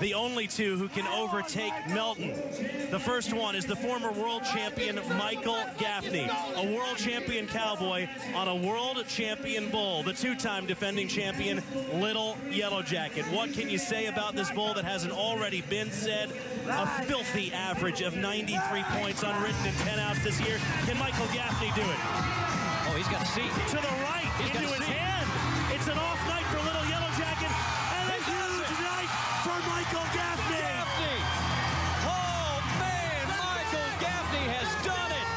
the only two who can overtake Melton. The first one is the former world champion Michael Gaffney, a world champion cowboy on a world champion bull, the two-time defending champion Little Yellow Jacket. What can you say about this bull that hasn't already been said? A filthy average of 93 points unridden and 10 outs this year. Can Michael Gaffney do it? Oh, he's got a seat. To the right, into his hand. It's an off night for Little Yellow Jacket, and a huge night for Michael Gaffney. Oh, man, Michael Gaffney has done it.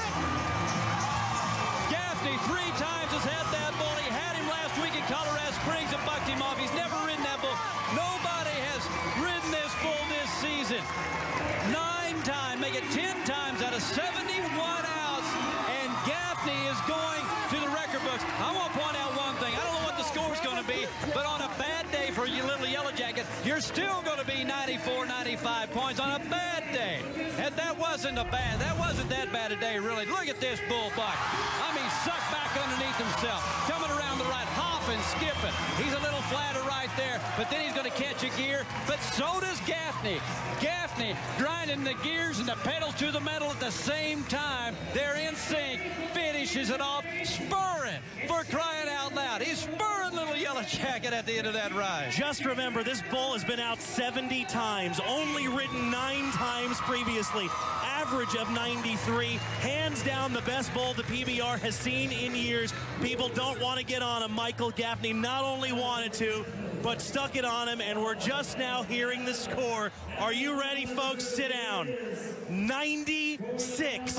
Gaffney three times has had that bull. He had him last week in Colorado Springs and bucked him off. He's never ridden that bull. Nobody has ridden this bull this season. 9 times, make it 10 times out of 71 outs, and Gaffney is going to the record books. I want to point out one thing. I don't know what the score's going to be, but on a bad day for you, Little Yellow Jacket, you're still going to be 94, 95 points on a bad day. And that wasn't that bad a day, really. Look at this bull buck. I mean, sucked back underneath himself, coming around the right, hopping, skipping. He's a little flatter right there, but then he's going to catch a gear. But so does Gaffney. Gaffney grinding the gears and the pedals to the metal at the same time. They're in sync. Finishes it off, spurring, for crying out loud. He's spurring Little Yellow Jacket at the end of that ride. Just remember, this bull has been out 70 times, only ridden 9 times previously. Average of 93, hands down the best bull the PBR has seen in years. People don't want to get on him. Michael Gaffney not only wanted to, but stuck it on him, and we're just now hearing the score. Are you ready, folks? Sit down. 96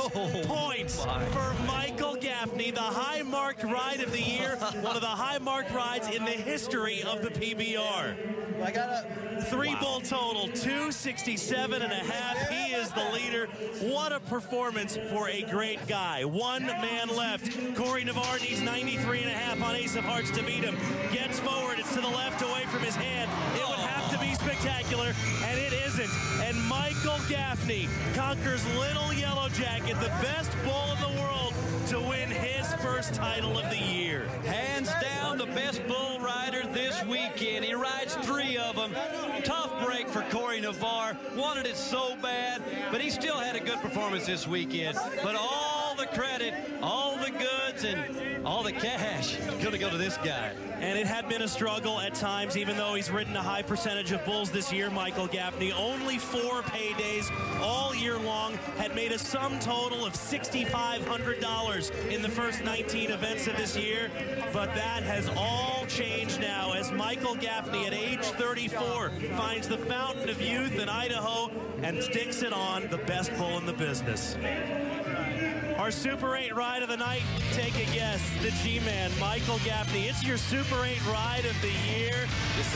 points for Michael Gaffney, the high-marked ride of the year, one of the high-marked rides in the history of the PBR. I got a three-bull total, 267 and a half. He is the leader. What a performance for a great guy. One man left. Corey Navarre needs 93 and a half on Ace of Hearts to beat him. Gets forward. It's to the left, away from his hand. It would have to be spectacular, and it isn't. And Michael Gaffney conquers Little Yellow Jacket, the best bull in the world, to win his first title of the year. Hands down the best bull rider this weekend. He rides 3 of them. Tough break for Corey Navarre. Wanted it so bad, but he still had a good performance this weekend. But all the credit, all the goods, and all the cash going to go to this guy. And it had been a struggle at times, even though he's ridden a high percentage of bulls this year, Michael Gaffney. Only 4 paydays all year long, had made a sum total of $6,500 in the first 19 events of this year. But that has all changed now as Michael Gaffney at age 34 finds the fountain of youth in Idaho and sticks it on the best bull in the business. Our Super 8 ride of the night, take a guess, the G-Man, Michael Gaffney. It's your Super 8 ride of the year,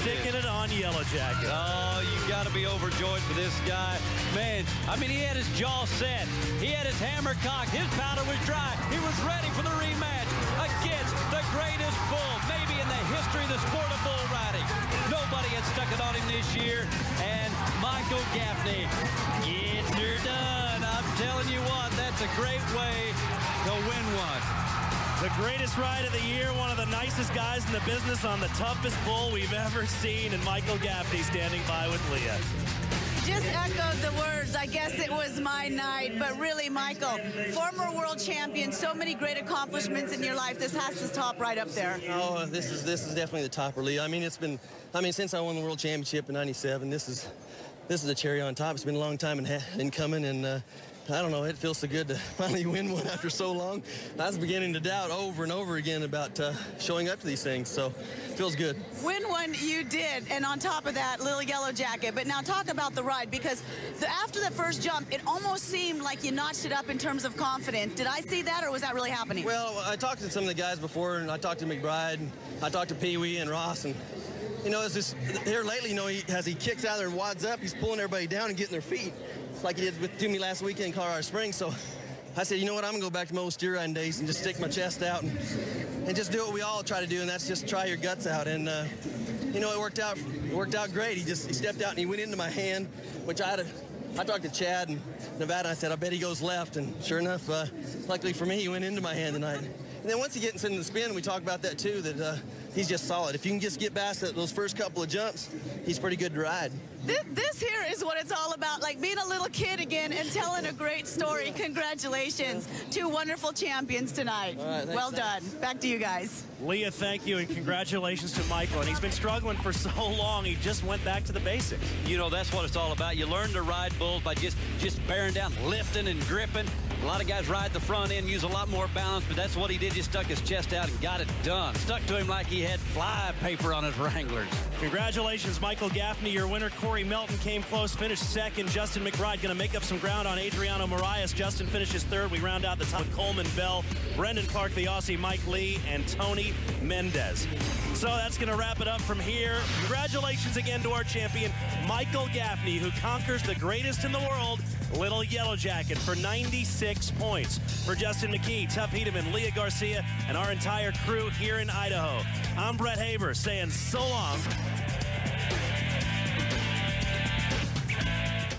sticking it on Yellow Jacket. Oh, you've got to be overjoyed for this guy. Man, I mean, he had his jaw set. He had his hammer cocked. His powder was dry. He was ready for the rematch against the greatest bull, maybe in the history of the sport of bull riding. Nobody had stuck it on him this year, and Michael Gaffney, it's your done. I'm telling you what, that's a great way to win one. The greatest ride of the year, one of the nicest guys in the business on the toughest bull we've ever seen, and Michael Gaffney standing by with Leah. Just echoed the words, I guess it was my night, but really, Michael, former world champion, so many great accomplishments in your life. This has to top right up there. Oh, this is definitely the topper, Leah. I mean, it's been, since I won the world championship in 97, this is a cherry on top. It's been a long time in coming, and I don't know, it feels so good to finally win one after so long. I was beginning to doubt over and over again about showing up to these things, so it feels good. Win one you did, and on top of that, Little Yellow Jacket. But now talk about the ride, because after the first jump, it almost seemed like you notched it up in terms of confidence. Did I see that, or was that really happening? Well, I talked to some of the guys before, and I talked to McBride, and I talked to Pee Wee and Ross, and you know, it's just here lately, you know, as he kicks out of there and wads up, he's pulling everybody down and getting their feet, like he did with Dumi last weekend in Colorado Springs. So I said, you know what, I'm going to go back to my old steer riding days and just stick my chest out and just do what we all try to do, and that's just try your guts out. And, you know, it worked out great. He stepped out and he went into my hand, which I talked to Chad in Nevada. I said, I bet he goes left. And sure enough, luckily for me, he went into my hand tonight. And then once he gets into the spin, we talk about that too, that he's just solid. If you can just get past those first couple of jumps, he's pretty good to ride. This here is what it's all about, like being a little kid again and telling a great story. Congratulations. Two wonderful champions tonight. All right, thanks, well done. Back to you guys. Leah, thank you, and congratulations to Michael. And he's been struggling for so long, he just went back to the basics. You know, that's what it's all about. You learn to ride bulls by just bearing down, lifting and gripping. A lot of guys ride the front end, use a lot more balance, but that's what he did. Just stuck his chest out and got it done. Stuck to him like he had fly paper on his Wranglers. Congratulations, Michael Gaffney. Your winner, Corey Melton, came close, finished second. Justin McBride going to make up some ground on Adriano Marias. Justin finishes third. We round out the top with Coleman Bell, Brendan Clark, the Aussie, Mike Lee, and Tony Mendez. So that's going to wrap it up from here. Congratulations again to our champion, Michael Gaffney, who conquers the greatest in the world, Little Yellow Jacket, for 96 points. For Justin McKee, Tuff Hedeman, Leah Garcia, and our entire crew here in Idaho, I'm Brett Haber saying so long.